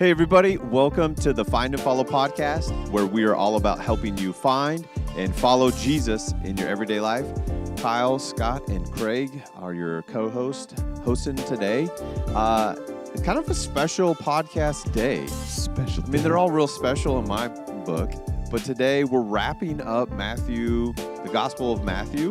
Hey, everybody. Welcome to the Find and Follow podcast, where we are all about helping you find and follow Jesus in your everyday life. Kyle, Scott, and Craig are your hosting today. It's kind of a special podcast day. Special. I mean, they're all real special in my book. But today we're wrapping up Matthew, the Gospel of Matthew.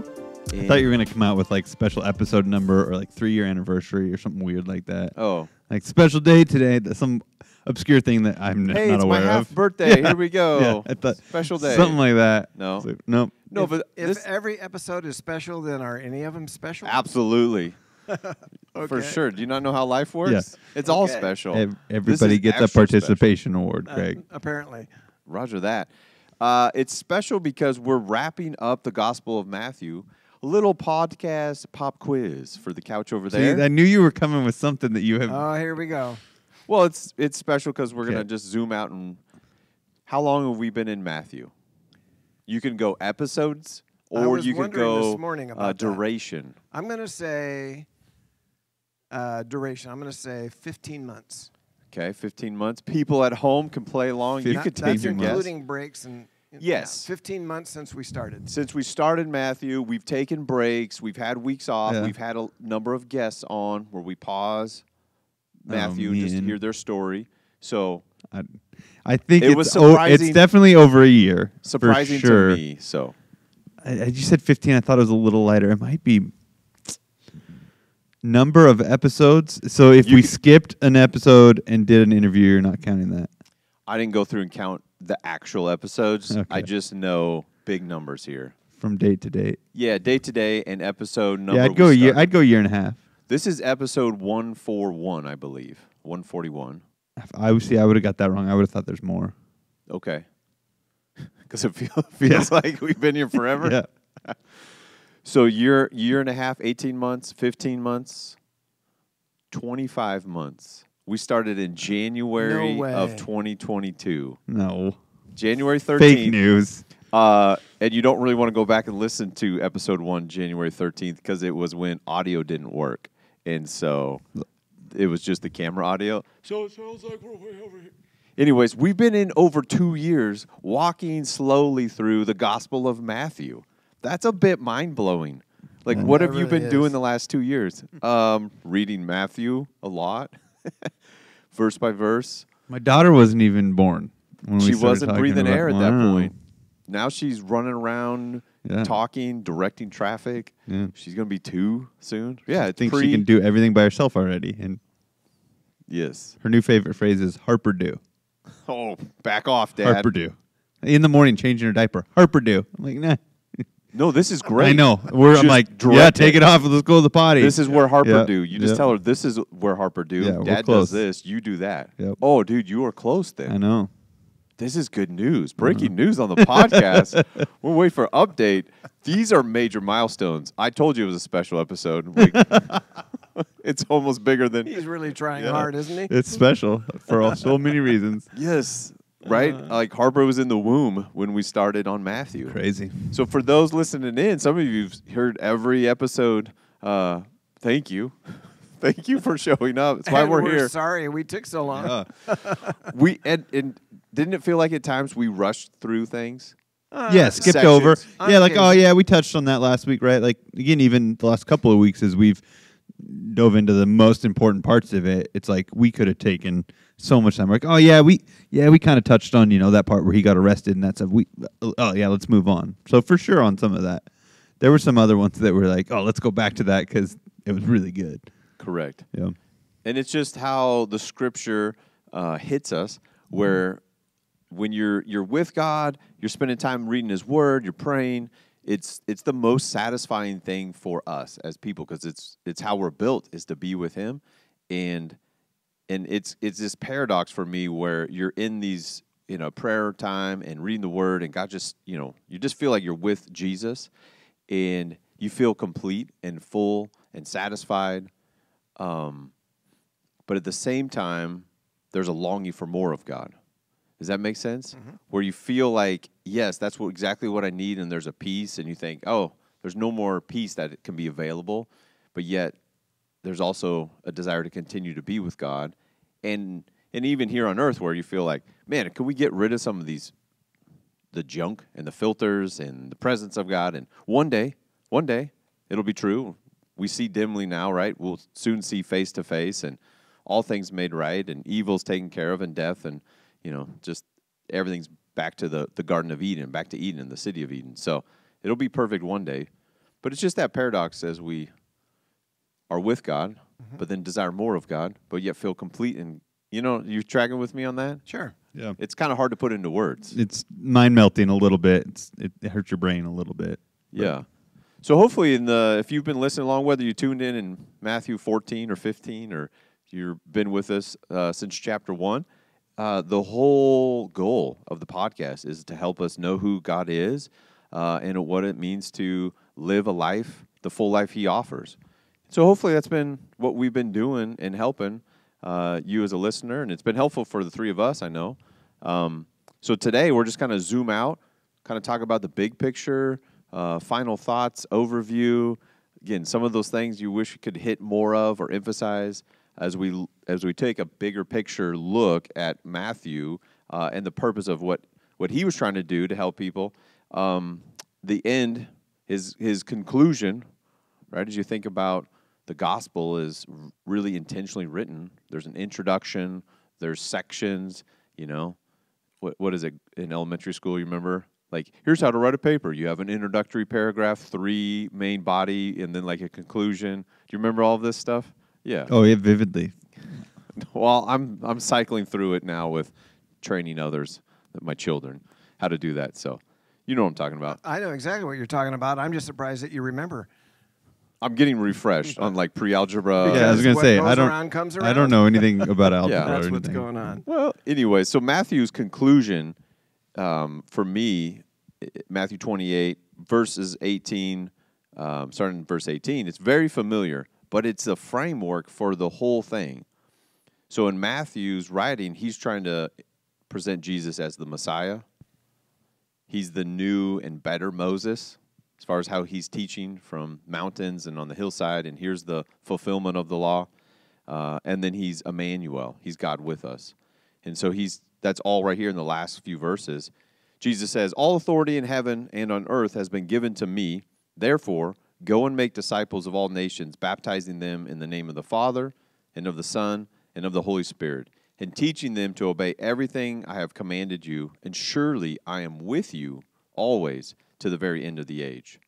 I thought you were going to come out with like special episode number or like 3-year anniversary or something weird like that. Oh. Like special day today, some obscure thing that I'm not aware of. Hey, it's my half birthday. Yeah. Here we go. Yeah, I thought special day. Something like that. No. So, nope. No, if every episode is special, then are any of them special? Absolutely. Okay. For sure. Do you not know how life works? Yeah. It's all special. Everybody gets a participation award, Greg. Apparently. Roger that. It's special because we're wrapping up the Gospel of Matthew. A little podcast pop quiz for the couch over there. See, I knew you were coming with something that you have. Oh, here we go. Well, it's special because we're going to just zoom out and how long have we been in Matthew? You can go episodes or you can go this morning about duration. That. I'm going to say duration. I'm going to say 15 months. Okay, 15 months. People at home can play along. You could take your guess. That's including breaks and... Yes. Yeah, 15 months since we started. Since we started Matthew, we've taken breaks. We've had weeks off. Yeah. We've had a number of guests on where we pause Matthew just to hear their story. So I think it was surprising. It's definitely over a year. Surprising to me. So you said 15. I thought it was a little lighter. It might be number of episodes. So if we skipped an episode and did an interview, you're not counting that. I didn't go through and count the actual episodes. Okay. I just know big numbers here. From date to date. Yeah, date to date and episode number. Yeah, I'd go year and a half. This is episode 141, I believe. 141. I would have got that wrong. I would have thought there's more. Okay. Because it feels like we've been here forever. Yeah. So year and a half, 18 months, 15 months, 25 months. We started in January of 2022. No. January 13th. Fake news. And you don't really want to go back and listen to episode 1, January 13th, because it was when audio didn't work. And so it was just the camera audio. So it sounds like we're way over here. Anyways, we've been in over 2 years walking slowly through the Gospel of Matthew. That's a bit mind-blowing. Like, what have you been doing the last 2 years? Reading Matthew a lot. Verse by verse. My daughter wasn't even born. She wasn't breathing air at that point. Now she's running around, talking, directing traffic. Yeah. She's going to be 2 soon. Yeah, I think she can do everything by herself already. And yes. Her new favorite phrase is Harper do. Oh, back off, Dad. Harper do. In the morning, changing her diaper. Harper do. I'm like, nah. No, this is great. I know. I'm like, take it off. Let's go to the potty. This is where Harper do. You just tell her, this is where Harper do. Yeah, Dad does this. You do that. Yep. Oh, dude, you are close then. I know. This is good news. Breaking news on the podcast. We'll wait for an update. These are major milestones. I told you it was a special episode. It's almost bigger than... He's really trying hard, isn't he? It's special for so many reasons. Yes. Right? Like Harper was in the womb when we started on Matthew. Crazy. So for those listening in, some of you've heard every episode. Thank you. Thank you for showing up. That's why we're here. Sorry we took so long. And didn't it feel like at times we rushed through things? Yeah, skipped sections. Over. Yeah, like, oh, yeah, we touched on that last week, right? Like, again, even the last couple of weeks as we've dove into the most important parts of it, it's like we could have taken... so much time. We're like, oh, we kind of touched on, that part where he got arrested and that stuff. Let's move on. So for sure on some of that. There were some other ones that were like, oh, let's go back to that because it was really good. Correct. Yeah. And it's just how the scripture hits us where when you're with God, you're spending time reading his word, you're praying. It's the most satisfying thing for us as people because it's how we're built is to be with him and it's this paradox for me where you're in these, prayer time and reading the word and God just, you just feel like you're with Jesus and you feel complete and full and satisfied. But at the same time, there's a longing for more of God. Does that make sense? Mm-hmm. Where you feel like, yes, that's exactly what I need and there's a peace and you think, oh, there's no more peace that can be available, but yet, there's also a desire to continue to be with God. And and even here on Earth where you feel like, man, can we get rid of some of these, the junk and the filters and the presence of God? And one day, it'll be true. We see dimly now, right? We'll soon see face to face, and all things made right, and evil's taken care of, and death, and, you know, just everything's back to the Garden of Eden, back to Eden, the city of Eden. So it'll be perfect one day. But it's just that paradox as we are with God, but then desire more of God, but yet feel complete. And, you know, you're tracking with me on that? Sure. Yeah. It's kind of hard to put into words. It's mind-melting a little bit. It hurts your brain a little bit. Yeah. So hopefully if you've been listening along, whether you tuned in Matthew 14 or 15, or you've been with us since chapter 1, the whole goal of the podcast is to help us know who God is and what it means to live a life, the full life He offers. So hopefully that's been what we've been doing and helping you as a listener, and it's been helpful for the three of us, I know. So today we're just kind of zoom out, kind of talk about the big picture, final thoughts, overview. Again, some of those things you wish you could hit more of or emphasize as we take a bigger picture look at Matthew and the purpose of what he was trying to do to help people. The end, his conclusion, right, as you think about the gospel, is really intentionally written. There's an introduction. There's sections, you know. What is it in elementary school, you remember? Like, here's how to write a paper. You have an introductory paragraph, three main body, and then like a conclusion. Do you remember all of this stuff? Yeah. Oh, yeah, vividly. Well, I'm cycling through it now with training others, my children, how to do that. So you know what I'm talking about. I know exactly what you're talking about. I'm just surprised that you remember. I'm getting refreshed on like pre-algebra. Yeah, I was going to say, I don't know anything about algebra. Yeah, that's what's going on. Well, anyway, so Matthew's conclusion for me, Matthew 28, verses 18, starting in verse 18, it's very familiar, but it's a framework for the whole thing. So in Matthew's writing, he's trying to present Jesus as the Messiah. He's the new and better Moses, as far as how he's teaching from mountains and on the hillside, and here's the fulfillment of the law. And then he's Immanuel. He's God with us. And so that's all right here in the last few verses. Jesus says, "All authority in heaven and on earth has been given to me. Therefore, go and make disciples of all nations, baptizing them in the name of the Father and of the Son and of the Holy Spirit, and teaching them to obey everything I have commanded you. And surely I am with you always, to the very end of the age."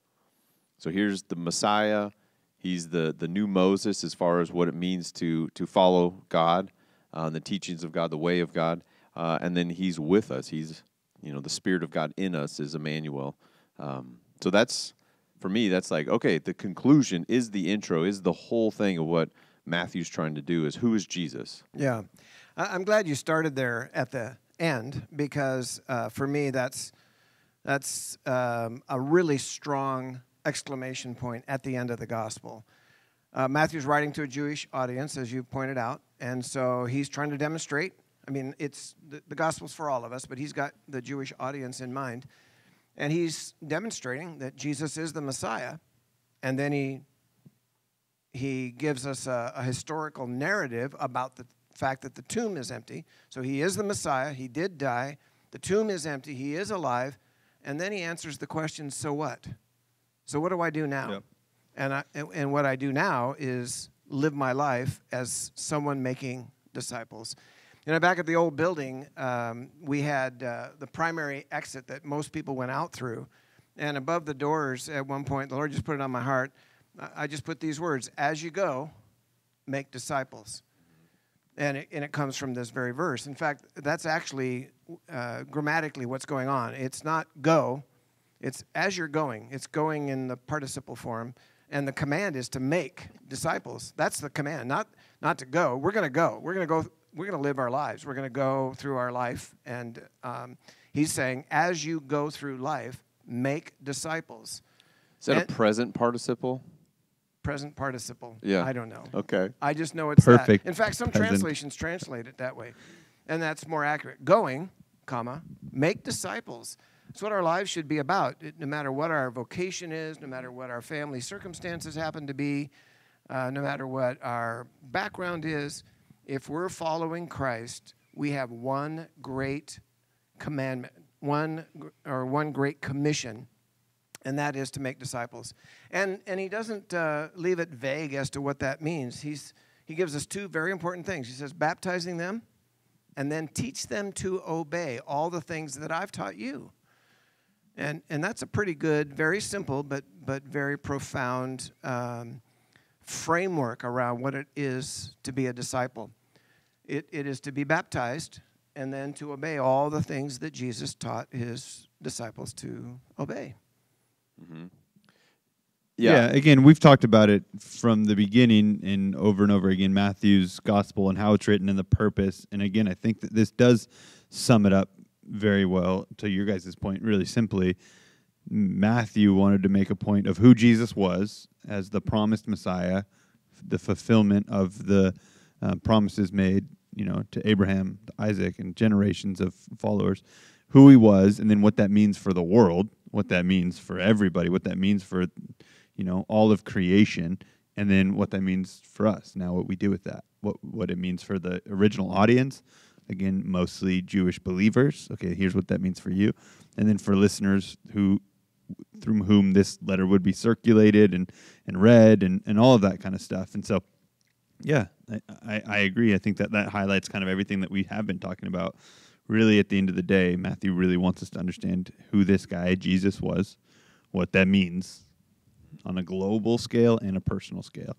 So here's the Messiah. He's the new Moses as far as what it means to follow God, the teachings of God, the way of God. And then he's with us. He's, you know, the Spirit of God in us is Immanuel. So that's, for me, that's like, okay, the conclusion is the intro, is the whole thing of what Matthew's trying to do, is who is Jesus? Yeah. I'm glad you started there at the end, because for me, that's a really strong exclamation point at the end of the gospel. Matthew's writing to a Jewish audience, as you pointed out, and so he's trying to demonstrate. I mean, it's the gospel's for all of us, but he's got the Jewish audience in mind, and he's demonstrating that Jesus is the Messiah, and then he gives us a historical narrative about the fact that the tomb is empty. So he is the Messiah. He did die. The tomb is empty. He is alive. And then he answers the question, so what? So what do I do now? Yep. And what I do now is live my life as someone making disciples. You know, back at the old building, we had the primary exit that most people went out through. And above the doors at one point, the Lord just put it on my heart, I just put these words, as you go, make disciples. And it comes from this very verse. In fact, that's actually grammatically what's going on. It's not go. It's as you're going. It's going in the participle form. And the command is to make disciples. That's the command, not to go. We're going to go. We're going to go. We're going to live our lives. We're going to go through our life. And he's saying, as you go through life, make disciples. Is that a present participle? Present participle. Yeah. I don't know. Okay. I just know it's perfect. That. In fact, some translations translate it that way. And that's more accurate. Going, comma, make disciples. That's what our lives should be about. No matter what our vocation is, no matter what our family circumstances happen to be, no matter what our background is, if we're following Christ, we have one great commandment, one great commission, and that is to make disciples. And he doesn't leave it vague as to what that means. He gives us two very important things. He says, baptizing them, and then teach them to obey all the things that I've taught you. And that's a pretty good, very simple, but very profound framework around what it is to be a disciple. It is to be baptized and then to obey all the things that Jesus taught his disciples to obey. Mm-hmm. Yeah, again, we've talked about it from the beginning and over again, Matthew's gospel and how it's written and the purpose. And again, I think that this does sum it up very well to your guys' point really simply. Matthew wanted to make a point of who Jesus was as the promised Messiah, the fulfillment of the promises made, you know, to Abraham, to Isaac, and generations of followers, who he was, and then what that means for the world, what that means for everybody, what that means for, you know, all of creation, and then what that means for us, now what we do with that, what it means for the original audience, again, mostly Jewish believers. Okay, here's what that means for you. And then for listeners who through whom this letter would be circulated and read and all of that kind of stuff. And so, yeah, I agree. I think that highlights kind of everything that we have been talking about. Really, at the end of the day, Matthew really wants us to understand who this guy, Jesus, was, what that means on a global scale and a personal scale.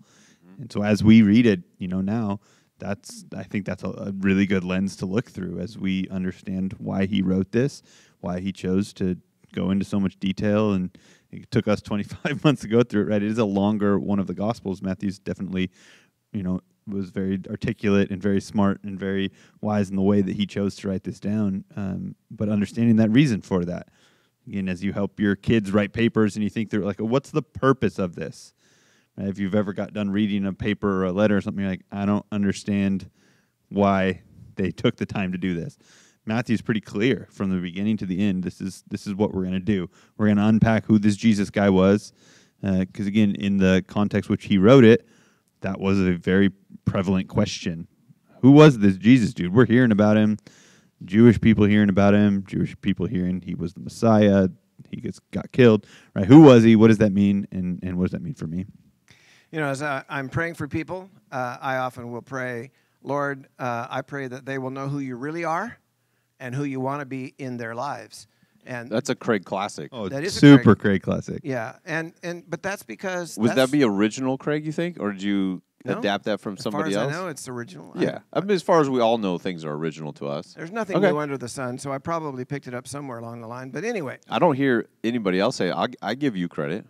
Mm-hmm. And so as we read it, you know, now, I think that's a really good lens to look through as we understand why he wrote this, why he chose to go into so much detail, and it took us 25 months to go through it, right? It is a longer one of the Gospels. Matthew's definitely, you know, was very articulate and very smart and very wise in the way that he chose to write this down, but understanding that reason for that. Again, as you help your kids write papers and you think through, like, what's the purpose of this? If you've ever got done reading a paper or a letter or something, you're like, I don't understand why they took the time to do this. Matthew's pretty clear from the beginning to the end. This is what we're going to do. We're going to unpack who this Jesus guy was, because, again, in the context which he wrote it, that was a very prevalent question. Who was this Jesus dude? We're hearing about him. Jewish people hearing about him. Jewish people hearing he was the Messiah. He got killed. Right? Who was he? What does that mean? And what does that mean for me? You know, as I'm praying for people, I often will pray, Lord, I pray that they will know who you really are and who you want to be in their lives. And that's a Craig classic. Oh, that is super a Craig classic. Yeah, but that's because... Would that be original, Craig, you think? Or did you adapt that from somebody else? As far as I know, it's original. Yeah, I mean, as far as we all know, things are original to us. There's nothing new under the sun, so I probably picked it up somewhere along the line. But anyway... I don't hear anybody else say, I give you credit.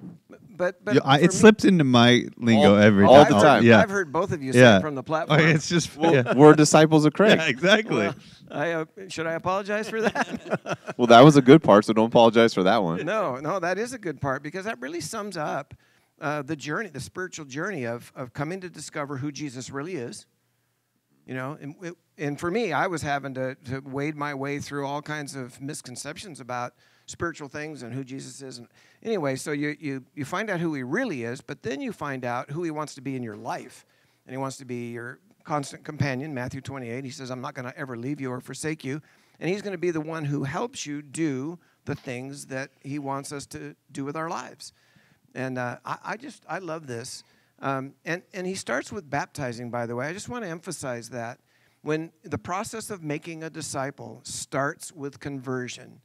But yeah, it slips into my lingo all the time. Yeah. I've heard both of you say it from the platform. Okay, it's just we're disciples of Craig. Yeah, exactly. Well, should I apologize for that? Well, that was a good part, so don't apologize for that one. No, that is a good part, because that really sums up the journey, the spiritual journey of coming to discover who Jesus really is. You know, and for me, I was having to wade my way through all kinds of misconceptions about spiritual things and who Jesus is. And anyway, so you find out who he really is, but then you find out who he wants to be in your life. And he wants to be your constant companion, Matthew 28. He says, I'm not going to ever leave you or forsake you. And he's going to be the one who helps you do the things that he wants us to do with our lives. And I love this. And he starts with baptizing, by the way. I just want to emphasize that. When the process of making a disciple starts with conversion,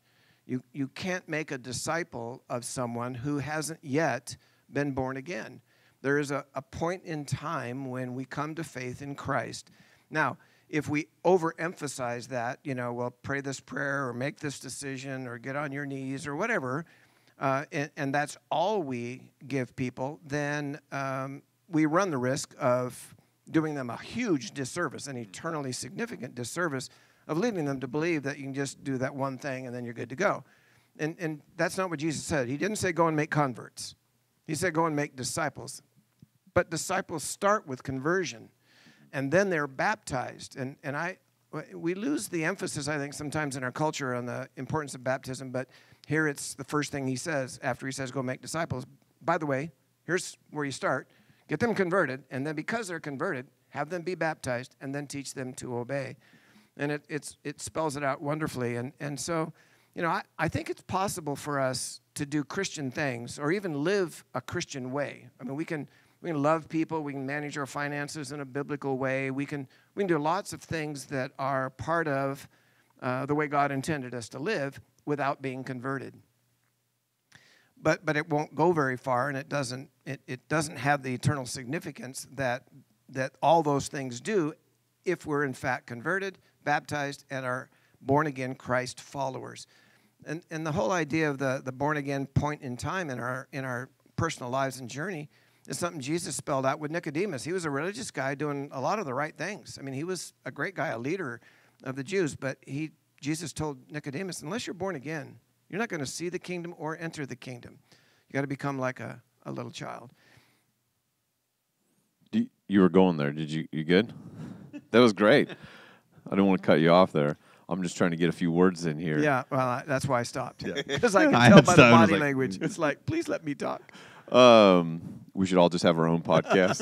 you can't make a disciple of someone who hasn't yet been born again. There is a point in time when we come to faith in Christ. Now, if we overemphasize that, you know, well, pray this prayer or make this decision or get on your knees or whatever, and that's all we give people, then we run the risk of doing them a huge disservice, an eternally significant disservice, of leading them to believe that you can just do that one thing and then you're good to go. And that's not what Jesus said. He didn't say go and make converts. He said go and make disciples. But disciples start with conversion, and then they're baptized. And we lose the emphasis, I think, sometimes in our culture on the importance of baptism, but here it's the first thing he says after he says go make disciples. By the way, here's where you start. Get them converted, and then because they're converted, have them be baptized, and then teach them to obey. And it spells it out wonderfully. And so, you know, I think it's possible for us to do Christian things or even live a Christian way. I mean, we can love people. We can manage our finances in a biblical way. We can do lots of things that are part of the way God intended us to live without being converted. But it won't go very far, and it doesn't have the eternal significance that all those things do if we're in fact converted, baptized, and are born-again Christ followers. And the whole idea of the born-again point in time in our personal lives and journey is something Jesus spelled out with Nicodemus. He was a religious guy doing a lot of the right things. I mean, he was a great guy, a leader of the Jews, but Jesus told Nicodemus, unless you're born again, you're not going to see the kingdom or enter the kingdom. You got to become like a little child. You were going there. Did you good? That was great. I didn't want to cut you off there. I'm just trying to get a few words in here. Yeah, well, that's why I stopped. Because yeah. I can tell by the body language. It's like, please let me talk. We should all just have our own podcast.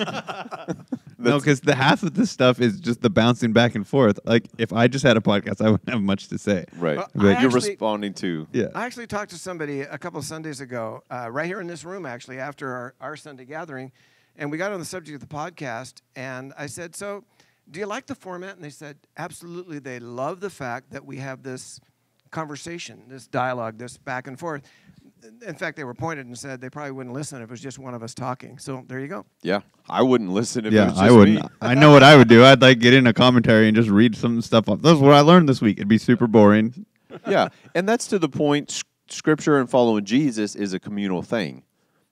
No, because the half of this stuff is just the bouncing back and forth. Like, if I just had a podcast, I wouldn't have much to say. Right. Well, but you're responding to. Yeah. I actually talked to somebody a couple of Sundays ago, right here in this room, actually, after our Sunday gathering. And we got on the subject of the podcast. And I said, so do you like the format? And they said, absolutely. They love the fact that we have this conversation, this dialogue, this back and forth. In fact, they were pointed and said they probably wouldn't listen if it was just one of us talking. So there you go. Yeah, I wouldn't listen if it was just me. I know what I would do. I'd like get in a commentary and just read some stuff off. That's what I learned this week. It'd be super boring. Yeah, and that's to the point. Scripture and following Jesus is a communal thing.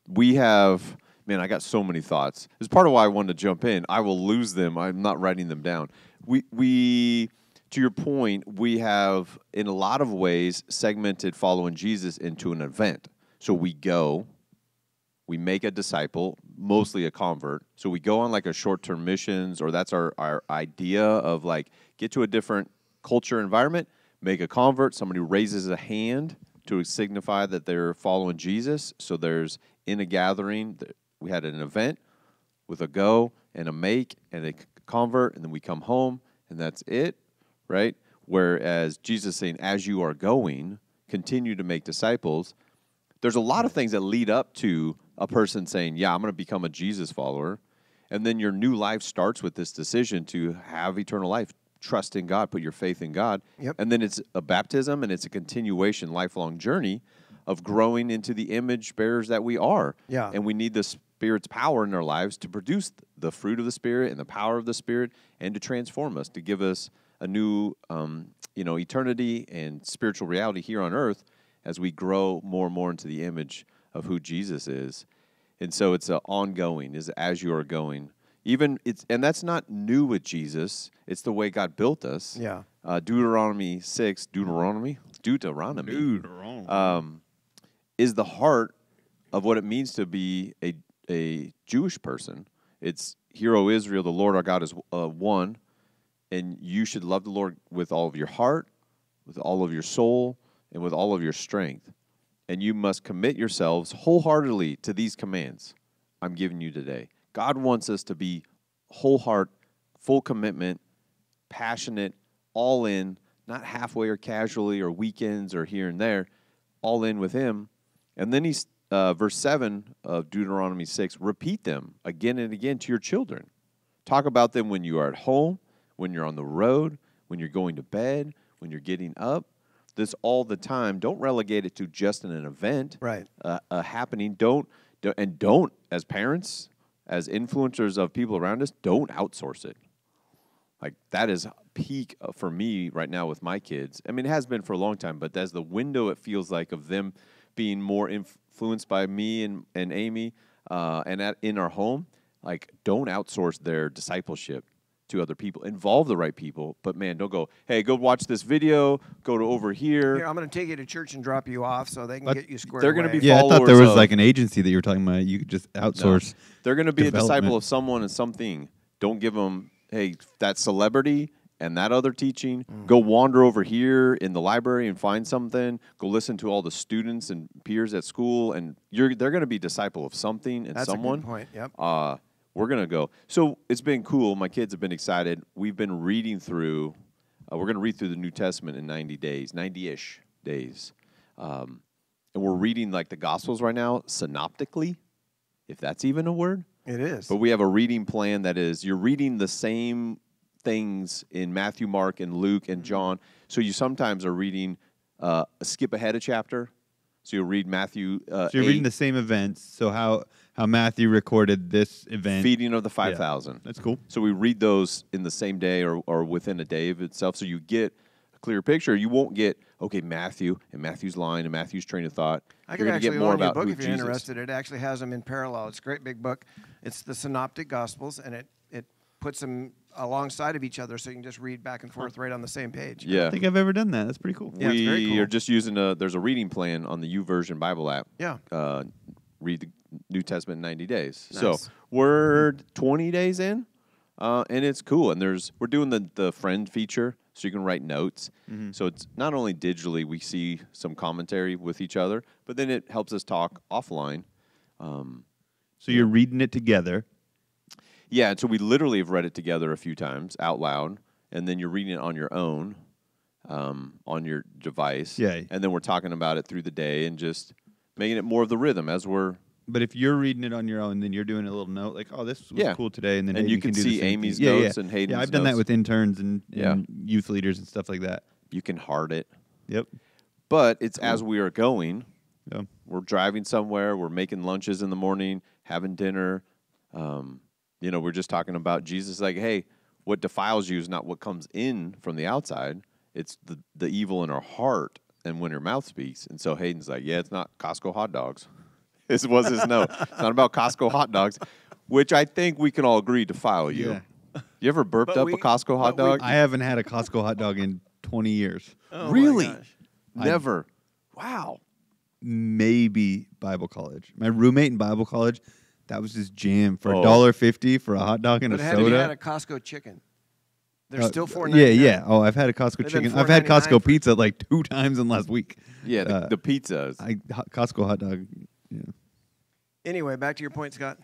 We have, man, I got so many thoughts. It's part of why I wanted to jump in. I will lose them. I'm not writing them down. We to your point, we have, in a lot of ways, segmented following Jesus into an event. So we go, we make a disciple, mostly a convert. So we go on like a short-term missions, or that's our idea of like, get to a different culture environment, make a convert, somebody raises a hand to signify that they're following Jesus. So there's, in a gathering, we had an event with a go and a make and a convert, and then we come home, and that's it. Right? Whereas Jesus saying, as you are going, continue to make disciples. There's a lot of things that lead up to a person saying, yeah, I'm going to become a Jesus follower. And then your new life starts with this decision to have eternal life, trust in God, put your faith in God. Yep. And then it's a baptism, and it's a continuation, lifelong journey of growing into the image bearers that we are. Yeah. And we need the Spirit's power in our lives to produce the fruit of the Spirit and the power of the Spirit, and to transform us, to give us a new, eternity and spiritual reality here on earth as we grow more and more into the image of who Jesus is. And so it's an ongoing, is as you are going. And that's not new with Jesus. It's the way God built us. Yeah. Deuteronomy 6, Deuteronomy. Is the heart of what it means to be a Jewish person. It's, hear, O Israel, the Lord our God is one. And you should love the Lord with all of your heart, with all of your soul, and with all of your strength. And you must commit yourselves wholeheartedly to these commands I'm giving you today. God wants us to be whole heart, full commitment, passionate, all in, not halfway or casually or weekends or here and there, all in with Him. And then He's, verse 7 of Deuteronomy 6, repeat them again and again to your children. Talk about them when you are at home, when you're on the road, when you're going to bed, when you're getting up, this all the time. Don't relegate it to just an event, right? A happening. Don't, as parents, as influencers of people around us, don't outsource it. Like, that is peak for me right now with my kids. I mean, it has been for a long time, but that's the window it feels like of them being more influenced by me and Amy in our home. Like, don't outsource their discipleship to other people. Involve the right people, but man, don't go, hey, go watch this video, go to over here. Here, I'm going to take you to church and drop you off so they can get you squared away. They're going to be followers. Yeah, I thought there was like an agency that you were talking about. You could just outsource. No. They're going to be a disciple of someone and something. Don't give them, hey, that celebrity and that other teaching. Mm. Go wander over here in the library and find something. Go listen to all the students and peers at school, and they're going to be a disciple of something and someone. That's a good point, yep. we're going to go. So it's been cool. My kids have been excited. We've been reading through, we're going to read through the New Testament in 90 days, 90-ish days. And we're reading like the Gospels right now, synoptically, if that's even a word. It is. But we have a reading plan that is, you're reading the same things in Matthew, Mark, and Luke, and John. So you sometimes are reading, skip ahead a chapter. So you'll read Matthew. So you're 8, reading the same events. So how Matthew recorded this event. Feeding of the 5,000. Yeah, that's cool. So we read those in the same day or within a day of itself. So you get a clear picture. You won't get, okay, Matthew and Matthew's line and Matthew's train of thought. I can actually loan you a book if you're interested. It actually has them in parallel. It's a great big book. It's the Synoptic Gospels, and it puts them alongside of each other, so you can just read back and forth right on the same page. Yeah. I don't think I've ever done that. That's pretty cool. Yeah, it's very cool. We are just using there's a reading plan on the YouVersion Bible app. Yeah. Read the New Testament in 90 days. Nice. So we're 20 days in, and it's cool. And we're doing the friend feature, so you can write notes. Mm-hmm. So it's not only digitally, we see some commentary with each other, but then it helps us talk offline. So you're reading it together. Yeah, and so we literally have read it together a few times out loud, and then you're reading it on your own, on your device. Yeah. And then we're talking about it through the day and just making it more of the rhythm as we're... But if you're reading it on your own, then you're doing a little note, like, oh, this was cool today, and then and you can see Amy's notes and Hayden's notes. Yeah, I've done that with interns and youth leaders and stuff like that. You can heart it. Yep. But it's as we are going. Yeah. We're driving somewhere. We're making lunches in the morning, having dinner, you know, we're just talking about Jesus, like, hey, what defiles you is not what comes in from the outside. It's the evil in our heart and when your mouth speaks. And so Hayden's like, yeah, it's not Costco hot dogs. This was his note. It's not about Costco hot dogs, which I think we can all agree defile you. Yeah. You ever burped up a Costco hot dog? I haven't had a Costco hot dog in 20 years. Oh, really? Never. Wow. Maybe Bible college. My roommate in Bible college... That was his jam for $1.50 for a hot dog and a soda. But have you had a Costco chicken? They're still $4.99. Yeah, yeah. Oh, I've had a Costco chicken. I've had Costco pizza like 2 times in the last week. Yeah, the pizzas. Costco hot dog. Yeah. Anyway, back to your point, Scott.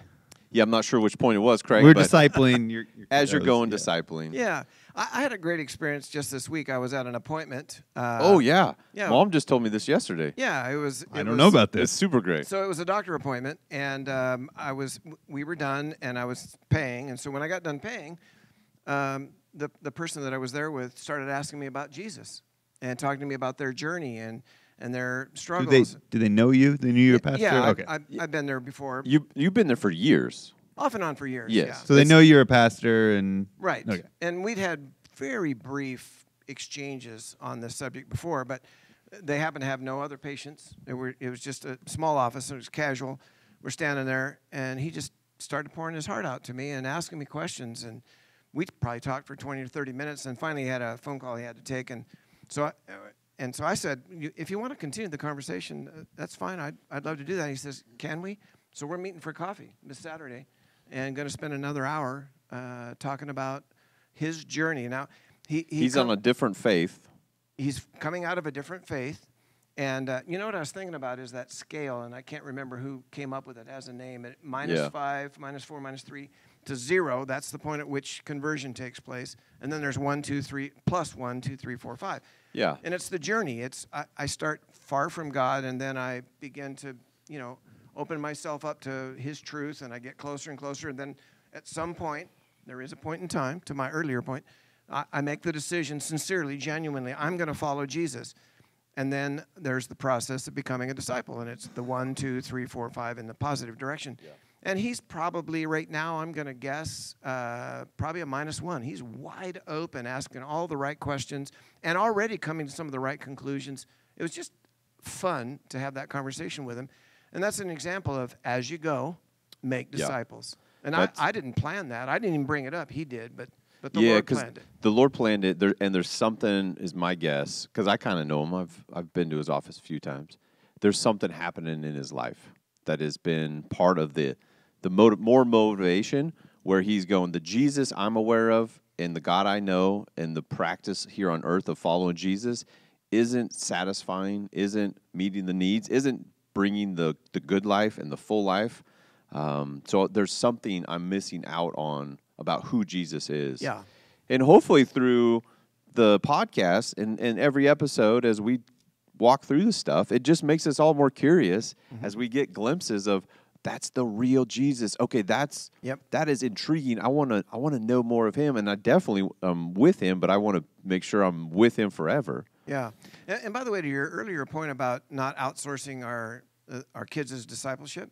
Yeah, I'm not sure which point it was, Craig. We're discipling. Discipling. Yeah. I had a great experience just this week. I was at an appointment. Mom just told me this yesterday. Yeah, it was. I don't know about this. It's super great. So it was a doctor appointment, and we were done, and I was paying. And so when I got done paying, the person that I was there with started asking me about Jesus and talking to me about their journey and their struggles. Do they know you? They knew you were pastor? Yeah, okay. I've been there before. You've been there for years. Off and on for years, yes. Yeah. So they know you're a pastor and... Right. Okay. And we'd had very brief exchanges on this subject before, but they happened to have no other patients. It was just a small office, so it was casual. We're standing there, and he just started pouring his heart out to me and asking me questions, and we probably talked for 20 or 30 minutes, and finally he had a phone call he had to take, and so I said, if you want to continue the conversation, that's fine. I'd love to do that. And he says, can we? So we're meeting for coffee this Saturday. And going to spend another hour talking about his journey. Now, he's on a different faith. He's coming out of a different faith. And you know what I was thinking about is that scale, and I can't remember who came up with it as a name. Minus 5, -4, -3 to 0. That's the point at which conversion takes place. And then there's 1, 2, 3, plus 1, 2, 3, 4, 5. Yeah. And it's the journey. It's I start far from God, and then I begin to, open myself up to his truth, and I get closer and closer. And then at some point, there is a point in time, to my earlier point, I make the decision sincerely, genuinely, I'm going to follow Jesus. And then there's the process of becoming a disciple, and it's the 1, 2, 3, 4, 5 in the positive direction. Yeah. And he's probably right now, I'm going to guess, probably a -1. He's wide open, asking all the right questions, and already coming to some of the right conclusions. It was just fun to have that conversation with him. And that's an example of, as you go, make disciples. Yeah. And I didn't plan that. I didn't even bring it up. He did, but the Lord planned it. The Lord planned it, and there's something, is my guess, because I kind of know him. I've been to his office a few times. There's something happening in his life that has been part of the more motivation, where he's going, the Jesus I'm aware of and the God I know and the practice here on earth of following Jesus isn't satisfying, isn't meeting the needs, isn't bringing the good life and the full life, So there's something I'm missing out on about who Jesus is. Yeah. And hopefully through the podcast and every episode as we walk through this stuff, it just makes us all more curious as we get glimpses of that's the real Jesus. Okay, that's that is intriguing. I want to know more of him, and I definitely am with him, but I want to make sure I'm with him forever. Yeah. And by the way, to your earlier point about not outsourcing our kids' discipleship,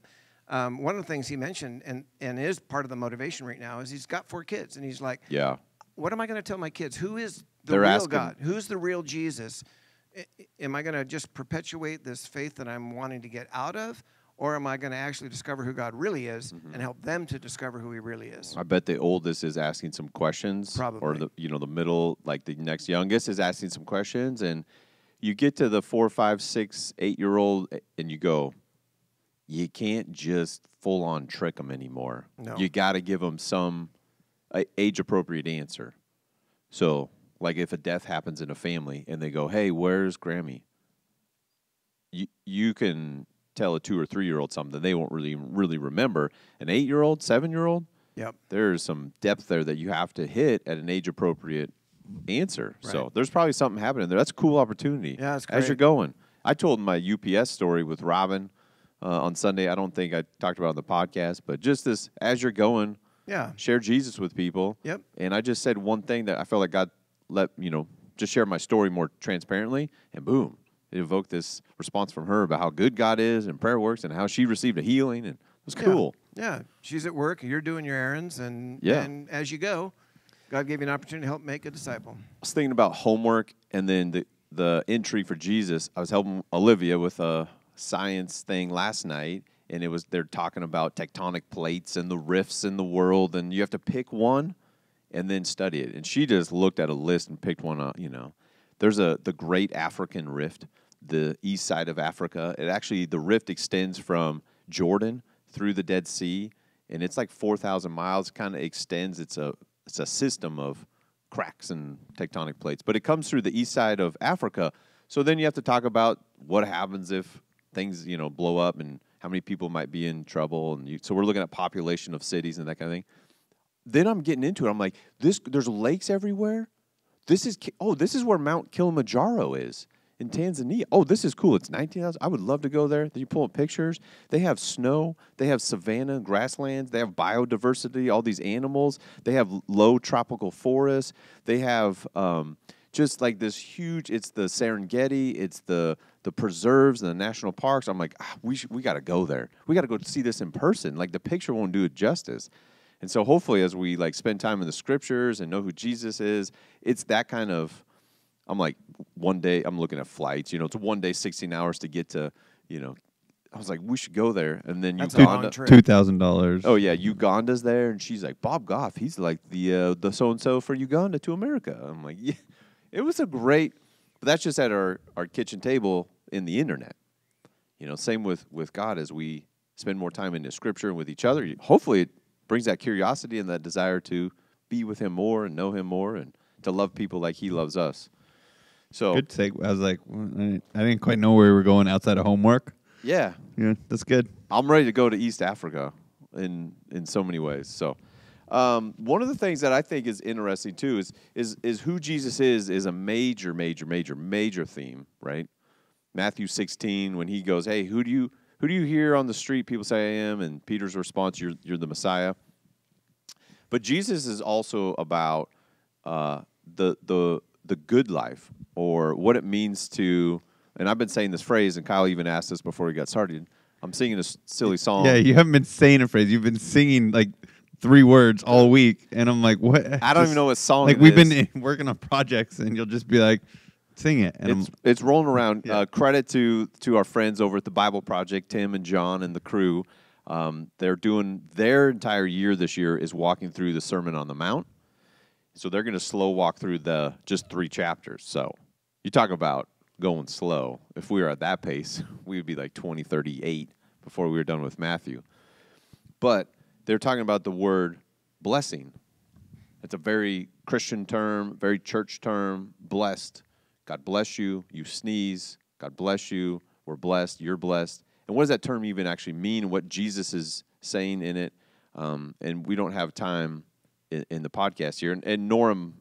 one of the things he mentioned and is part of the motivation right now is he's got 4 kids, and he's like, yeah, what am I going to tell my kids? Who is the real God? Who's the real Jesus? Am I going to just perpetuate this faith that I'm wanting to get out of? Or am I going to actually discover who God really is and help them to discover who he really is? I bet the oldest is asking some questions. Probably. Or, the middle, like the next youngest is asking some questions. And you get to the 4, 5, 6, 8-year-old, and you go, you can't just full-on trick them anymore. No. You got to give them some age-appropriate answer. So, like if a death happens in a family and they go, hey, where's Grammy? You can tell a 2 or 3-year-old something they won't really remember. An 8-year-old, 7-year-old, there's some depth there that you have to hit at an age appropriate answer. Right. So there's probably something happening there. That's a cool opportunity. Yeah, that's great. As you're going, I told my UPS story with Robin on Sunday. I don't think I talked about it on the podcast, but just this as you're going, share Jesus with people. Yep. And I just said one thing that I felt like God let just share my story more transparently, and boom. It evoked this response from her about how good God is and prayer works and how she received a healing, and it was cool. Yeah, she's at work, you're doing your errands, and as you go, God gave you an opportunity to help make a disciple. I was thinking about homework and then the intrigue for Jesus. I was helping Olivia with a science thing last night, and it was they're talking about tectonic plates and the rifts in the world, and you have to pick one and then study it. And she just looked at a list and picked one up, There's the Great African Rift, the east side of Africa. It actually, the rift extends from Jordan through the Dead Sea, and it's like 4,000 miles, kind of extends. It's a system of cracks and tectonic plates, but it comes through the east side of Africa. So then you have to talk about what happens if things, blow up and how many people might be in trouble. And so we're looking at population of cities and that kind of thing. Then I'm getting into it. I'm like, there's lakes everywhere. This is where Mount Kilimanjaro is in Tanzania. Oh, this is cool. It's 19,000. I would love to go there. You pull up pictures. They have snow. They have savanna, grasslands. They have biodiversity, all these animals. They have low tropical forests. They have just like this huge, it's the Serengeti. It's the preserves and the national parks. I'm like, we got to go there. We got to go see this in person. Like the picture won't do it justice. And so hopefully as we spend time in the scriptures and know who Jesus is, it's that kind of, I'm like, one day, I'm looking at flights, it's a one day, 16 hours to get to, I was like, we should go there. And then that's Uganda. $2,000. Oh, yeah, Uganda's there. And she's like, Bob Goff, he's like the so-and-so for Uganda to America. I'm like, yeah, it was a great, but that's just at our kitchen table in the internet. Same with God as we spend more time in the scripture and with each other. Hopefully it brings that curiosity and that desire to be with him more and know him more and to love people like he loves us. So good segue. I was like, I didn't quite know where we were going outside of homework. Yeah. Yeah, that's good. I'm ready to go to East Africa in so many ways. So one of the things that I think is interesting too is who Jesus is a major, major, major, major theme, right? Matthew 16, when he goes, hey, who do you hear on the street people say I am? And Peter's response, you're the Messiah. But Jesus is also about the good life, or what it means to, and I've been saying this phrase, and Kyle even asked us before we got started. I'm singing a silly song. Yeah, you haven't been saying a phrase. You've been singing like 3 words all week, and I'm like, what? I don't even know what song it is. We've been working on projects, and you'll just be like, sing it. And it's rolling around. Yeah. Credit to our friends over at the Bible Project, Tim and John and the crew. They're doing their entire year this year is walking through the Sermon on the Mount. So they're going to slow walk through the just 3 chapters. So you talk about going slow. If we were at that pace, we would be like 2038 before we were done with Matthew. But they're talking about the word blessing. It's a very Christian term, very church term, blessed. God bless you, you sneeze, God bless you, we're blessed, you're blessed. And what does that term even actually mean? What Jesus' saying in it. And we don't have time in the podcast here. And Norm,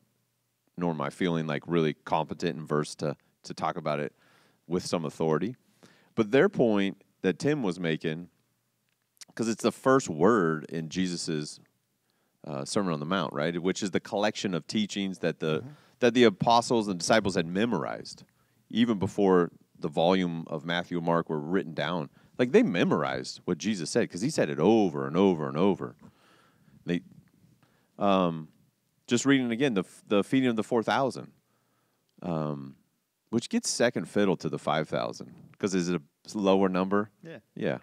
I feeling like really competent and versed to talk about it with some authority. But their point that Tim was making, because it's the first word in Jesus's Sermon on the Mount, right? Which is the collection of teachings that the apostles and disciples had memorized, even before the volume of Matthew and Mark were written down. Like, they memorized what Jesus said because he said it over and over and over. They, just reading again, the feeding of the 4,000, which gets second fiddle to the 5,000 because is it a lower number? Yeah. Yeah.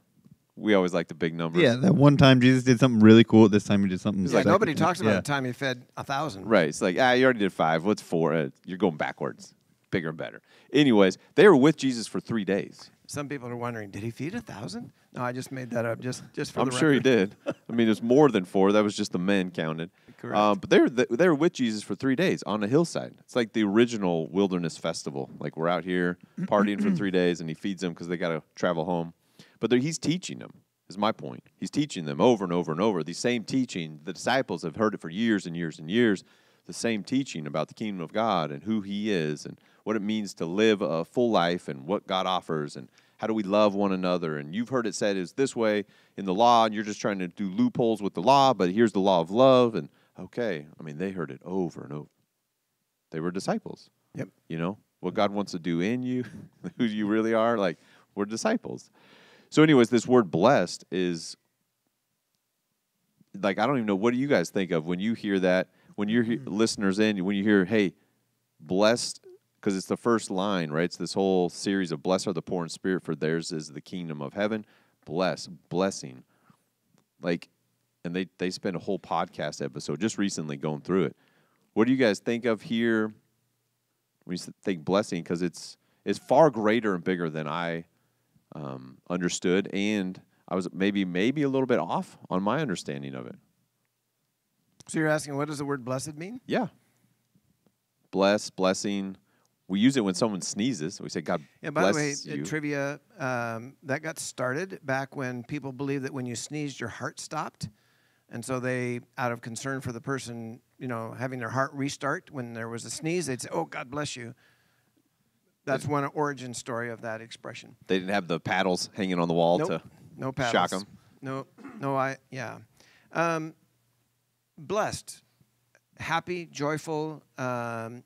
We always like the big numbers. Yeah, that one time Jesus did something really cool. This time he did something. It's like nobody talks about the time he fed 1,000. Right. It's like, you already did 5. What's 4? You're going backwards. Bigger and better. Anyways, they were with Jesus for 3 days. Some people are wondering, did he feed 1,000? No, I just made that up just for the record. I'm sure he did. I mean, it's more than 4. That was just the men counted. Correct. But they were with Jesus for 3 days on a hillside. It's like the original wilderness festival. Like, we're out here partying for 3 days, and he feeds them because they got to travel home. But he's teaching them, is my point. He's teaching them over and over and over. The same teaching, the disciples have heard it for years and years and years, the same teaching about the kingdom of God and who he is and what it means to live a full life and what God offers and how do we love one another. And you've heard it said is this way in the law, and you're just trying to do loopholes with the law, but here's the law of love. And okay, I mean, they heard it over and over. They were disciples. Yep. You know, what God wants to do in you, who you really are, like, we're disciples. So anyways, this word blessed is, like, I don't even know, what do you guys think of when you hear that? When you're listeners in, when you hear, hey, blessed, because it's the first line, right? It's this whole series of blessed are the poor in spirit, for theirs is the kingdom of heaven. Blessing. Like, and they spent a whole podcast episode just recently going through it. What do you guys think of here when you think blessing? Because it's far greater and bigger than I understood, and I was maybe a little bit off on my understanding of it. So you're asking, what does the word blessed mean? Yeah. Bless, blessing. We use it when someone sneezes. We say, God bless you. Yeah, by the way, trivia, that got started back when people believed that when you sneezed, your heart stopped. And so they, out of concern for the person, you know, having their heart restart, when there was a sneeze, they'd say, oh, God bless you. That's one origin story of that expression. They didn't have the paddles hanging on the wall to shock them? No, blessed, happy, joyful. When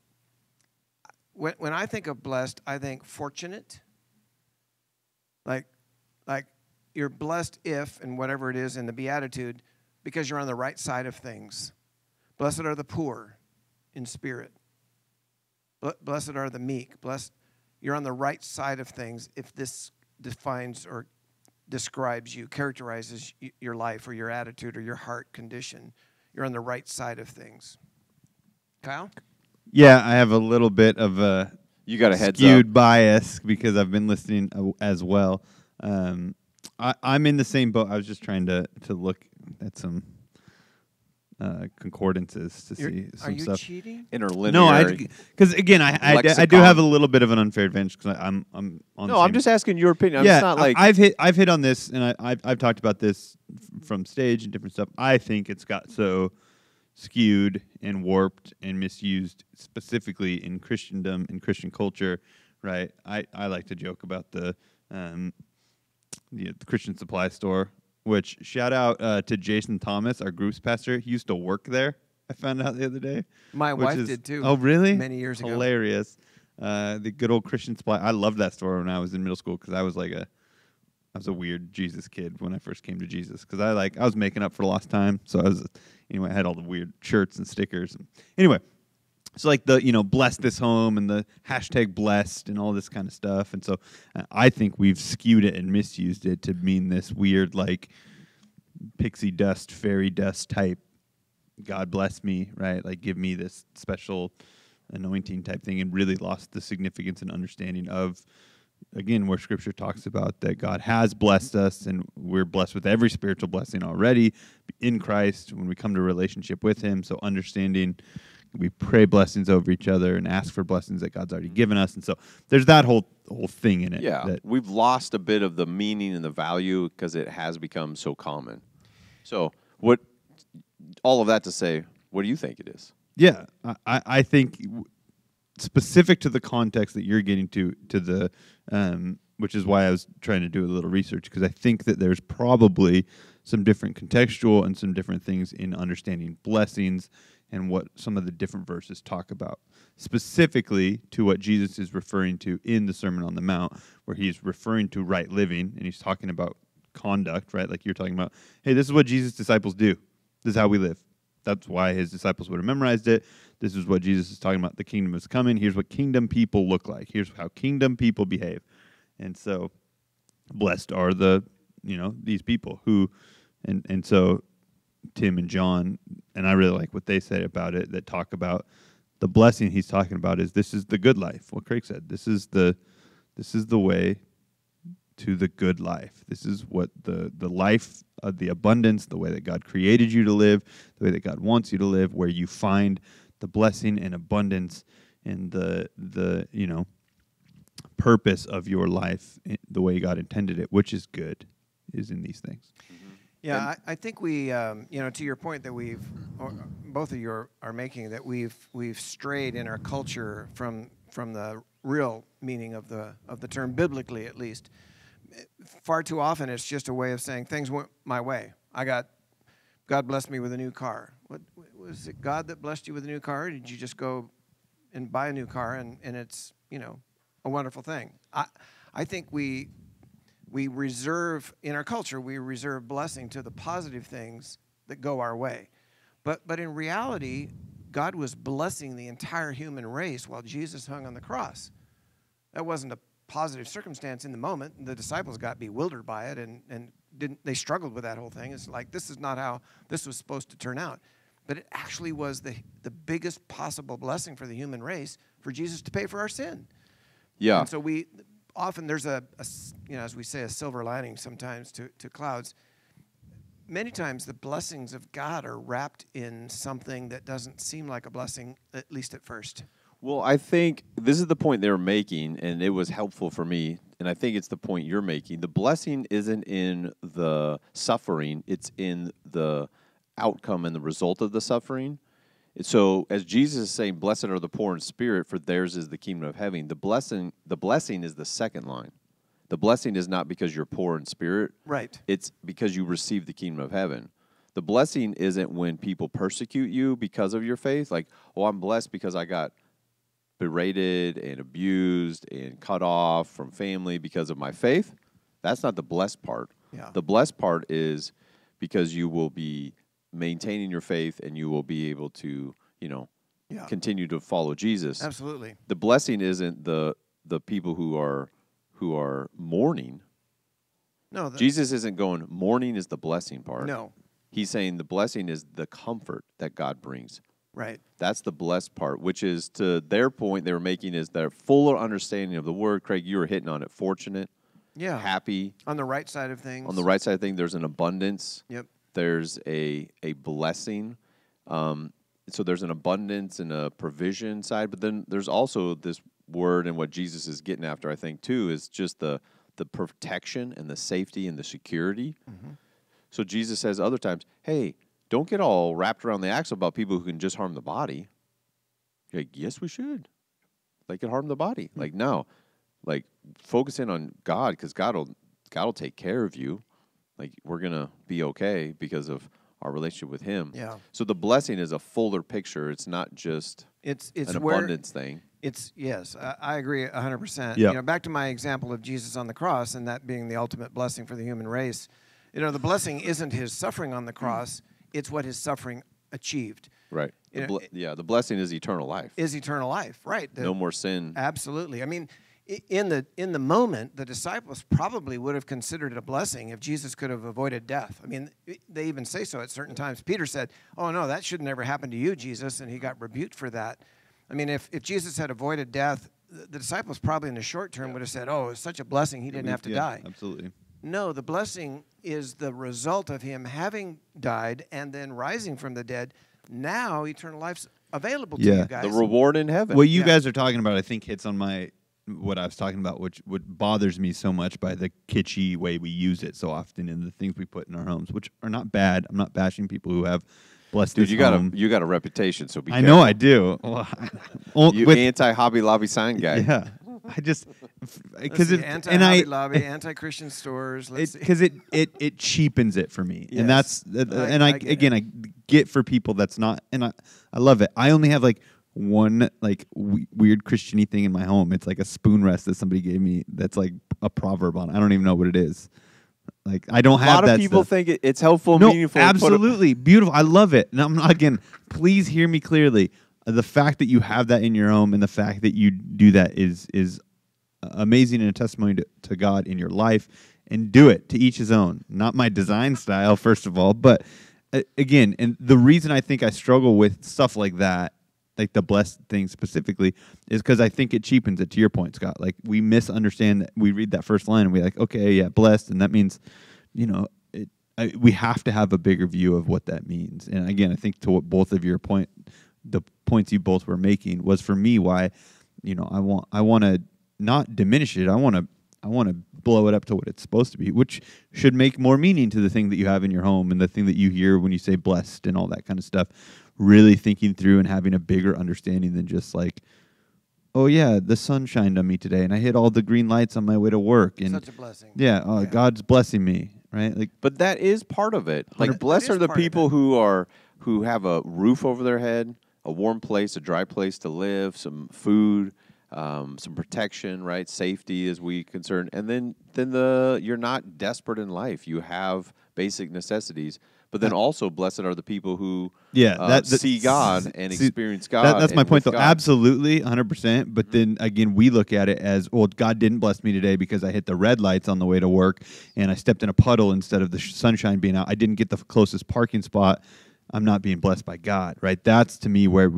I think of blessed, I think fortunate. Like you're blessed if, and whatever it is in the Beatitude, because you're on the right side of things. Blessed are the poor in spirit. Blessed are the meek. Blessed, you're on the right side of things if this defines or describes you, characterizes your life or your attitude or your heart condition. You're on the right side of things. Kyle? Yeah, I have a little bit of a skewed bias because I've been listening as well. I'm in the same boat. I was just trying to look at some concordances to see some stuff. Are you cheating? Interlinear. No, because, again, I do have a little bit of an unfair advantage because I'm on I'm just asking your opinion. Yeah, I've hit on this, and I've talked about this from stage and different stuff. I think it's got so skewed and warped and misused, specifically in Christendom and Christian culture, right? I like to joke about the Christian supply store, which, shout out to Jason Thomas, our group's pastor. He used to work there, I found out the other day. My wife did, too. Oh, really? Many years ago. Hilarious. The good old Christian supply. I loved that store when I was in middle school because I was like I was a weird Jesus kid when I first came to Jesus because I was making up for lost time. So I had all the weird shirts and stickers. And anyway, so like the, bless this home and the hashtag blessed and all this kind of stuff. And so I think we've skewed it and misused it to mean this weird, like, pixie dust, fairy dust type, God bless me, right? Like, give me this special anointing type thing, and really lost the significance and understanding of, again, where Scripture talks about that God has blessed us and we're blessed with every spiritual blessing already in Christ when we come to a relationship with him. So understanding, we pray blessings over each other and ask for blessings that God's already given us. And so there's that whole thing in it. Yeah, we've lost a bit of the meaning and the value because it has become so common. So what? All of that to say, what do you think it is? Yeah, I think specific to the context that you're getting to the, which is why I was trying to do a little research, because I think that there's probably some different contextual and some different things in understanding blessings and what some of the different verses talk about, specifically to what Jesus is referring to in the Sermon on the Mount, where he's referring to right living, and he's talking about conduct, right? Like you're talking about, hey, this is what Jesus' disciples do. This is how we live. That's why his disciples would have memorized it. This is what Jesus is talking about. The kingdom is coming. Here's what kingdom people look like. Here's how kingdom people behave. And so blessed are the, these people who, and so Tim and John, and I really like what they said about it, that talk about the blessing he's talking about is this is the good life. What Craig said, this is the way to the good life. This is what the life of the abundance, the way that God created you to live, the way that God wants you to live, where you find the blessing and abundance and the purpose of your life, the way God intended it, which is good, is in these things. Yeah, I think we, to your point that both of you are making that we've strayed in our culture from the real meaning of the term biblically, at least. Far too often, it's just a way of saying things went my way. God blessed me with a new car. What was it? God that blessed you with a new car? Or did you just go and buy a new car and it's a wonderful thing? I think we reserve in our culture blessing to the positive things that go our way, but in reality, God was blessing the entire human race while Jesus hung on the cross. That wasn't a positive circumstance in the moment. The disciples got bewildered by it and they struggled with that whole thing. It's like, this is not how this was supposed to turn out. But it actually was the biggest possible blessing for the human race, for Jesus to pay for our sin. Yeah. And so we often, there's a as we say, a silver lining sometimes to clouds. Many times the blessings of God are wrapped in something that doesn't seem like a blessing, at least at first. Well, I think this is the point they're making, and it was helpful for me, and I think it's the point you're making. The blessing isn't in the suffering. It's in the outcome and the result of the suffering. So as Jesus is saying, blessed are the poor in spirit, for theirs is the kingdom of heaven, the blessing is the second line. The blessing is not because you're poor in spirit. Right. It's because you receive the kingdom of heaven. The blessing isn't when people persecute you because of your faith. Like, oh, I'm blessed because I got berated and abused and cut off from family because of my faith. That's not the blessed part. Yeah. The blessed part is because you will be maintaining your faith and you will be able to, continue to follow Jesus. Absolutely. The blessing isn't the people who are mourning. No, Jesus isn't going, mourning is the blessing part. No. He's saying the blessing is the comfort that God brings. Right. That's the blessed part, which is, to their point they were making, is their fuller understanding of the word. Craig, you were hitting on it. Fortunate. Yeah. Happy. On the right side of things. On the right side of things, there's an abundance. Yep. There's a blessing. So there's an abundance and a provision side, but then there's also this word, and what Jesus is getting after, I think, too, is just the protection and the safety and the security. Mm-hmm. So Jesus says other times, hey, don't get all wrapped around the axle about people who can just harm the body. You're like, yes, we should. They can harm the body. Mm-hmm. Like, no. Like, focus in on God, because God will take care of you. Like, we're going to be okay because of our relationship with him. Yeah. So the blessing is a fuller picture. It's not just abundance thing. It's, yes, I agree 100%. Yep. Back to my example of Jesus on the cross and that being the ultimate blessing for the human race. The blessing isn't his suffering on the cross. It's what his suffering achieved. Right. The blessing is eternal life. Is eternal life, right. No more sin. Absolutely. I mean, in the moment, the disciples probably would have considered it a blessing if Jesus could have avoided death. I mean, they even say so at certain times. Peter said, oh, no, that should never happen to you, Jesus, and he got rebuked for that. I mean, if Jesus had avoided death, the disciples probably in the short term would have said, oh, it's such a blessing, he didn't have to die. Absolutely. No, the blessing is the result of him having died and then rising from the dead. Now eternal life's available to you guys. The reward in heaven. What you guys are talking about, I think, hits on my what I was talking about, which bothers me so much by the kitschy way we use it so often and the things we put in our homes, which are not bad. I'm not bashing people who have blessed his home. You got a reputation, so be careful. I know I do. Well, you anti-Hobby Lobby sign guy. Yeah. I just because it's anti-Hobby Lobby, anti-Christian stores. Because it cheapens it for me, yes. And that's I get for people that's not, and I love it. I only have like one like weird Christian-y thing in my home. It's like a spoon rest that somebody gave me. That's like a proverb on it. I don't even know what it is. Like I don't have that. A lot of people think it's helpful, meaningful. Absolutely beautiful. I love it. And I'm not, again, please hear me clearly. The fact that you have that in your home and the fact that you do that is amazing and a testimony to God in your life. And do it, to each his own. Not my design style, first of all. But again, and the reason I think I struggle with stuff like that, like the blessed thing specifically, is because I think it cheapens it, to your point, Scott. Like we misunderstand that. We read that first line and we're like, okay, yeah, blessed. And that means, we have to have a bigger view of what that means. And again, I think to what both of your point, the points you both were making was for me why, I want to not diminish it. I want to blow it up to what it's supposed to be, which should make more meaning to the thing that you have in your home and the thing that you hear when you say blessed and all that kind of stuff. Really thinking through and having a bigger understanding than just like, oh yeah, the sun shined on me today and I hit all the green lights on my way to work. And such a blessing. Yeah, oh, yeah. God's blessing me, right? Like, but that is part of it. Like, blessed are the people who have a roof over their head, a warm place, a dry place to live, some food, some protection, right? Safety as we concern. And then you're not desperate in life. You have basic necessities. But then also blessed are the people who see God and experience God. That's my point, though. God. Absolutely, 100%. But then, again, we look at it as, well, God didn't bless me today because I hit the red lights on the way to work and I stepped in a puddle instead of the sunshine being out. I didn't get the closest parking spot. I'm not being blessed by God, right? That's, to me, where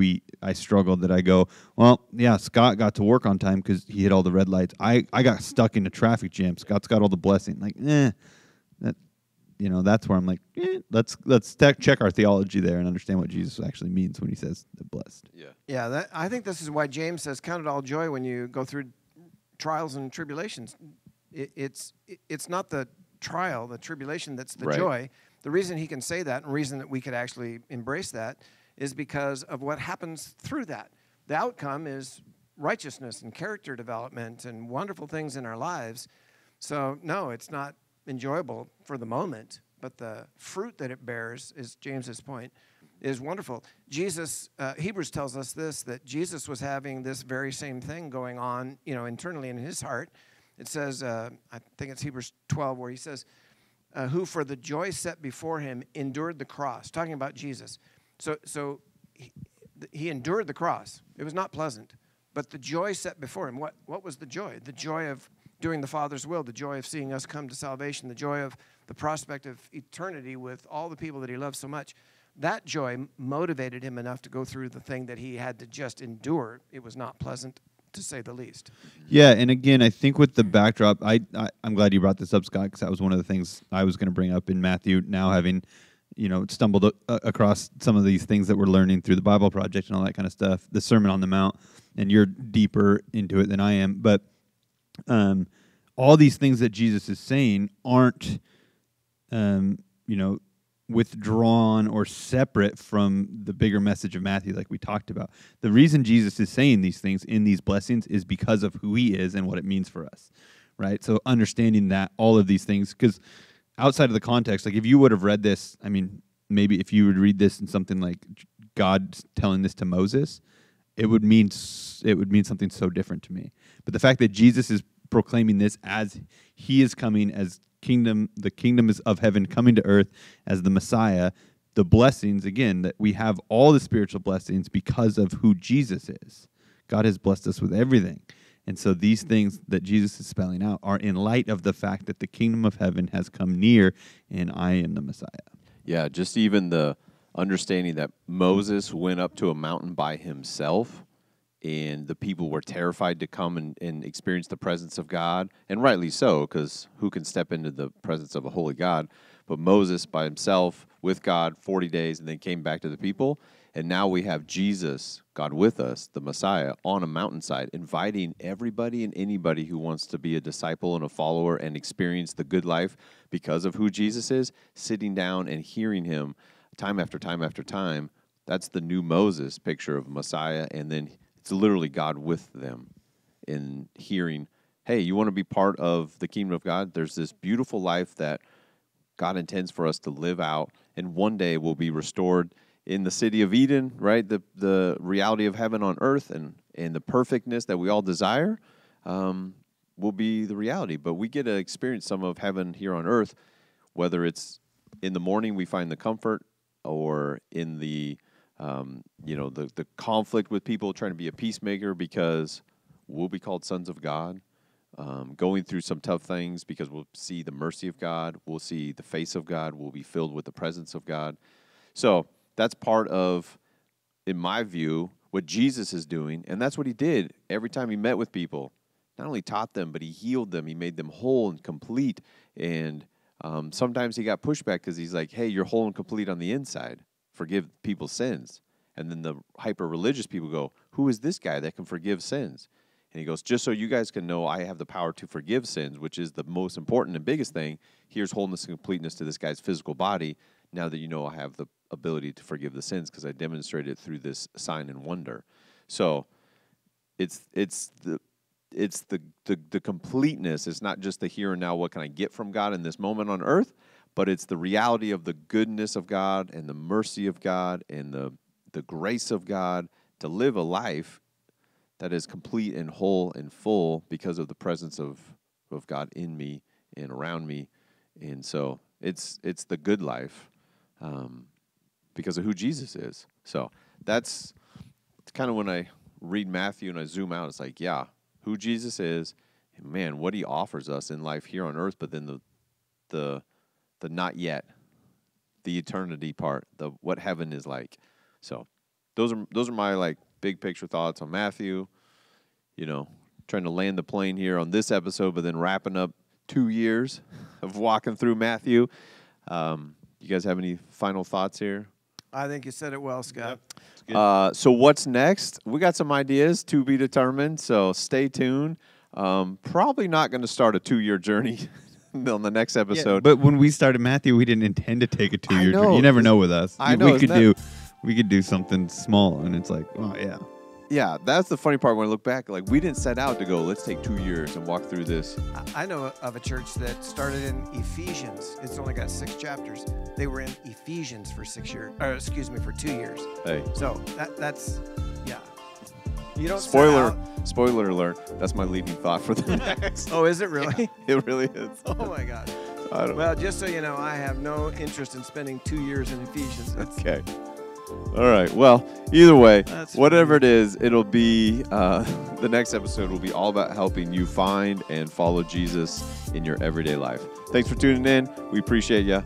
I struggled, that I go, well, yeah, Scott got to work on time because he hit all the red lights. I got stuck in a traffic jam. Scott's got all the blessing. Like, that's where I'm like, let's check our theology there and understand what Jesus actually means when he says the blessed. Yeah, yeah. I think this is why James says, "Count it all joy when you go through trials and tribulations." It's not the trial, the tribulation, that's the joy. The reason he can say that, and the reason that we could actually embrace that, is because of what happens through that. The outcome is righteousness and character development and wonderful things in our lives. So no, it's not enjoyable for the moment, but the fruit that it bears, is James's point, is wonderful. Jesus, Hebrews tells us this, that Jesus was having this very same thing going on, internally in his heart. It says, I think it's Hebrews 12, where he says, who for the joy set before him endured the cross, talking about Jesus. So he endured the cross. It was not pleasant, but the joy set before him. What was the joy? The joy of doing the Father's will, the joy of seeing us come to salvation, the joy of the prospect of eternity with all the people that he loves so much. That joy motivated him enough to go through the thing that he had to just endure. It was not pleasant, to say the least. Yeah, and again, I think with the backdrop, I'm glad you brought this up, Scott, because that was one of the things I was going to bring up in Matthew, now having stumbled across some of these things that we're learning through the Bible Project and all that kind of stuff, the Sermon on the Mount, and you're deeper into it than I am, but all these things that Jesus is saying aren't, withdrawn or separate from the bigger message of Matthew, like we talked about. The reason Jesus is saying these things in these blessings is because of who he is and what it means for us, right? So understanding that, all of these things, because outside of the context, like if you would have read this, I mean, maybe if you would read this in something like God telling this to Moses, it would mean something so different to me. But the fact that Jesus is proclaiming this as he is coming, as kingdom, the kingdom is of heaven coming to earth as the Messiah, the blessings, again, that we have all the spiritual blessings because of who Jesus is. God has blessed us with everything. And so these things that Jesus is spelling out are in light of the fact that the kingdom of heaven has come near and I am the Messiah. Yeah, just even the understanding that Moses went up to a mountain by himself, and the people were terrified to come and experience the presence of God, and rightly so, because who can step into the presence of a holy God? But Moses by himself with God 40 days, and then came back to the people. And now we have Jesus, God with us, the Messiah, on a mountainside, inviting everybody and anybody who wants to be a disciple and a follower and experience the good life because of who Jesus is, sitting down and hearing him time after time after time. That's the new Moses picture of Messiah, and then it's literally God with them in hearing, hey, you want to be part of the kingdom of God? There's this beautiful life that God intends for us to live out, and one day we'll be restored in the city of Eden, right? The reality of heaven on earth and the perfectness that we all desire will be the reality. But we get to experience some of heaven here on earth, whether it's in the morning we find the comfort, or in the conflict with people, trying to be a peacemaker because we'll be called sons of God, going through some tough things because we'll see the mercy of God, we'll see the face of God, we'll be filled with the presence of God. So that's part of, in my view, what Jesus is doing. And that's what he did every time he met with people. Not only taught them, but he healed them. He made them whole and complete. And sometimes he got pushback because he's like, hey, you're whole and complete on the inside. Forgive people's sins. And then the hyper-religious people go, who is this guy that can forgive sins? And he goes, just so you guys can know, I have the power to forgive sins, which is the most important and biggest thing. Here's wholeness and completeness to this guy's physical body. Now that you know I have the ability to forgive the sins because I demonstrated it through this sign and wonder. So it's the completeness. It's not just the here and now, what can I get from God in this moment on earth, but it's the reality of the goodness of God and the mercy of God and the grace of God to live a life that is complete and whole and full because of the presence of God in me and around me. And so it's the good life. Because of who Jesus is. So that's kind of when I read Matthew and I zoom out, it's like, yeah, who Jesus is, and man, what he offers us in life here on earth, but then the not yet, the eternity part, the what heaven is like. So those are my like big picture thoughts on Matthew, trying to land the plane here on this episode, but then wrapping up 2 years of walking through Matthew. You guys have any final thoughts here? I think you said it well, Scott. Yep. So what's next? We got some ideas to be determined, so stay tuned. Probably not going to start a 2-year journey on the next episode. Yeah, but when we started Matthew, we didn't intend to take a 2-year journey. You never know with us. I know, we could do something small, and it's like, oh, yeah. Yeah, that's the funny part when I look back. Like, we didn't set out to go, let's take 2 years and walk through this. I know of a church that started in Ephesians. It's only got 6 chapters. They were in Ephesians for 6 years, or excuse me, for 2 years. Hey. So that's, yeah. You don't Spoiler alert. That's my leading thought for the next. Oh, is it really? Yeah, it really is. Oh, my God. Well, just so you know, I have no interest in spending 2 years in Ephesians. Okay. All right. Well, either way, whatever it is, it'll be the next episode will be all about helping you find and follow Jesus in your everyday life. Thanks for tuning in. We appreciate you.